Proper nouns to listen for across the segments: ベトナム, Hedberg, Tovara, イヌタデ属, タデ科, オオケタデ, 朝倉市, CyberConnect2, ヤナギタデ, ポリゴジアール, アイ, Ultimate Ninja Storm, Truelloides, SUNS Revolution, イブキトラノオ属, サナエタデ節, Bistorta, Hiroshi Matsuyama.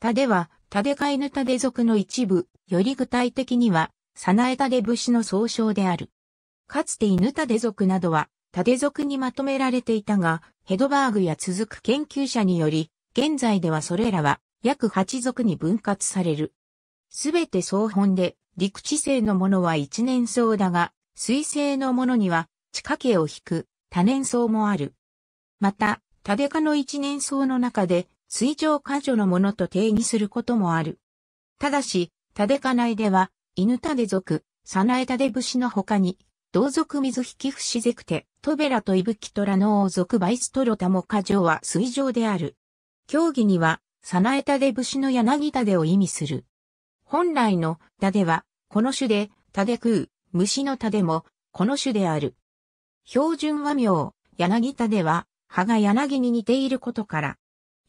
タデは、タデ科犬タデ属の一部、より具体的には、サナエタデ節の総称である。かつて犬タデ属などは、タデ属にまとめられていたが、ヘドバーグや続く研究者により、現在ではそれらは、約8属に分割される。すべて草本で、陸地性のものは一年草だが、水性のものには、地下茎を引く、多年草もある。また、タデ科の一年草の中で、水上果樹のものと定義することもある。ただし、タデ科内では、犬タデ属、サナエタデ節の他に、同属水引節ゼクテ、トベラとイブキトラノオ属バイストロタも果樹は水上である。競技には、サナエタデ節の柳タデを意味する。本来のタデは、この種で、タデクウ、虫のタデも、この種である。標準和名、柳タデは、葉が柳に似ていることから。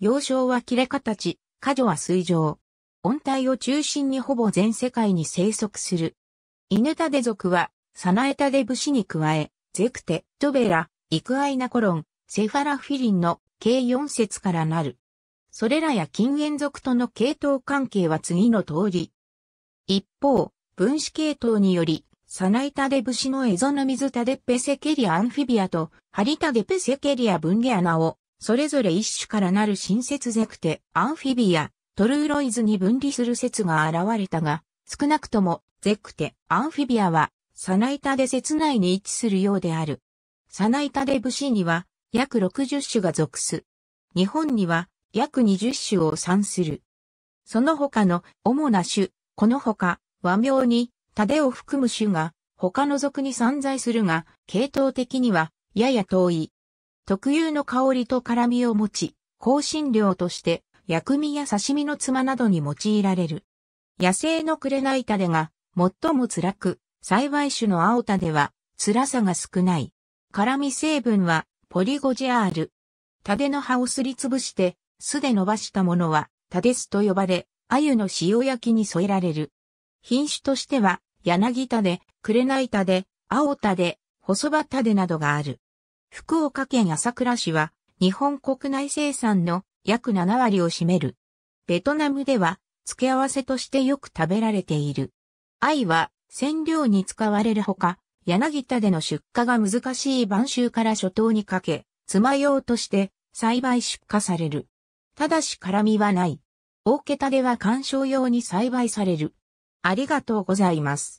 幼少は切れ形、果樹は水上。温帯を中心にほぼ全世界に生息する。犬タデ属は、サナエタデ節に加え、ゼクテ、トベラ、イクアイナコロン、セファラフィリンの計4節からなる。それらや近縁属との系統関係は次の通り。一方、分子系統により、サナエタデ節のエゾノミズタデペセケリアアンフィビアとハリタデペセケリアブンゲアナを、それぞれ一種からなる新節ゼクテ、アンフィビア、Truelloidesに分離する説が現れたが、少なくとも、ゼクテ、アンフィビアは、サナエタデ節内に位置するようである。サナエタデ節には、約60種が属す。日本には、約20種を産する。その他の主な種、この他、和名に、タデを含む種が、他の属に散在するが、系統的には、やや遠い。特有の香りと辛みを持ち、香辛料として薬味や刺身のつまなどに用いられる。野生の紅タデが最も辛く、栽培種の青タデは辛さが少ない。辛み成分はポリゴジアール。タデの葉をすりつぶして酢で伸ばしたものはタデ酢と呼ばれ、鮎の塩焼きに添えられる。品種としては柳タデ、紅タデ、青タデ、細葉タデなどがある。福岡県朝倉市は日本国内生産の約7割を占める。ベトナムでは付け合わせとしてよく食べられている。アイは染料に使われるほか、柳タデの出荷が難しい晩秋から初冬にかけ、爪楊として栽培出荷される。ただし辛みはない。オーケタデは観賞用に栽培される。ありがとうございます。